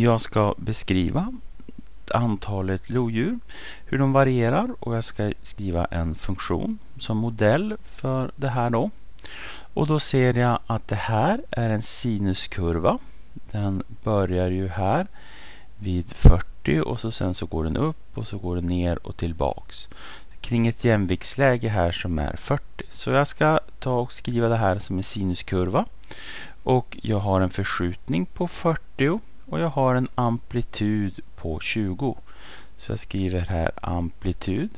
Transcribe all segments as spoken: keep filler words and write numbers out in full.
Jag ska beskriva antalet lodjur, hur de varierar, och jag ska skriva en funktion som modell för det här då. Och då ser jag att det här är en sinuskurva. Den börjar ju här vid fyrtio och så sen så går den upp och så går den ner och tillbaks kring ett jämviktsläge här som är fyrtio. Så jag ska ta och skriva det här som en sinuskurva, och jag har en förskjutning på fyrtio och jag har en amplitud på tjugo. Så jag skriver här amplitud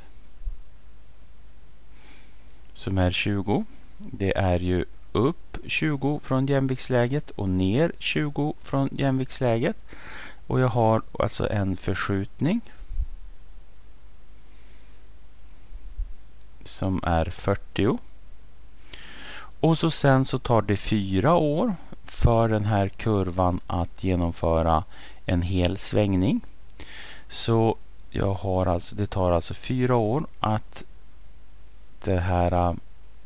som är tjugo. Det är ju upp tjugo från jämviktsläget och ner tjugo från jämviktsläget, och jag har alltså en förskjutning som är fyrtio. Och så sen så tar det fyra år för den här kurvan att genomföra en hel svängning. Så jag har alltså, det tar alltså fyra år att det här,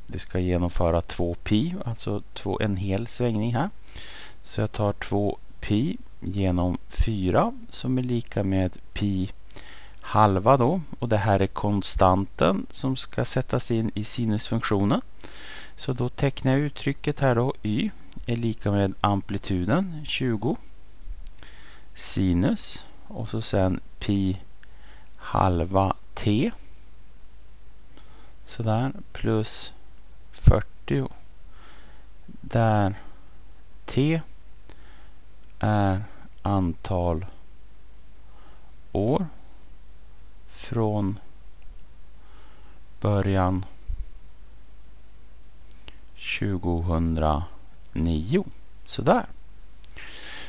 det ska genomföra två pi, alltså två, en hel svängning här. Så jag tar två pi genom fyra som är lika med pi halva då, och det här är konstanten som ska sättas in i sinusfunktionen. Så då tecknar jag uttrycket här då, y är lika med amplituden tjugo sinus och så sen pi halva t sådär plus fyrtio, där t är antal år från början tjugohundranio. Sådär.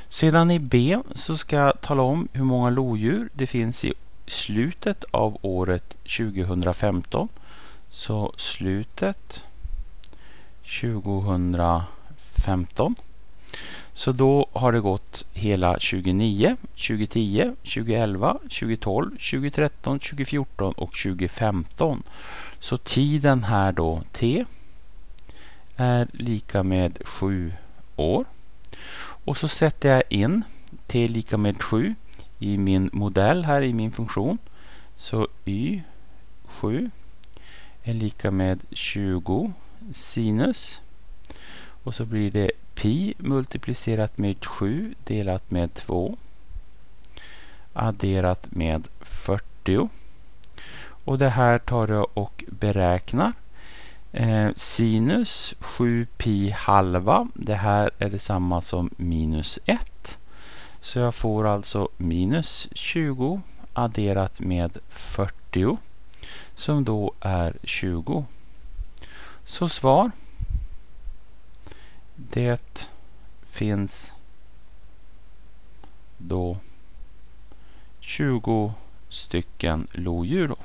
Sedan i B så ska jag tala om hur många lodjur det finns i slutet av året tjugohundrafemton. Så slutet tjugohundrafemton. Så då har det gått hela tjugonio, tjugo tio, tjugo elva, tjugo tolv, tjugo tretton, tjugo fjorton och tjugo femton. Så tiden här då, t, är lika med sju år. Och så sätter jag in t lika med sju i min modell här i min funktion. Så y, sju, är lika med tjugo sinus. Och så blir det pi multiplicerat med sju delat med två adderat med fyrtio. Och det här tar jag och beräknar. Eh, sinus sju pi halva, det här är detsamma som minus ett. Så jag får alltså minus tjugo adderat med fyrtio som då är tjugo. Så svar, det finns då tjugo stycken lodjur då.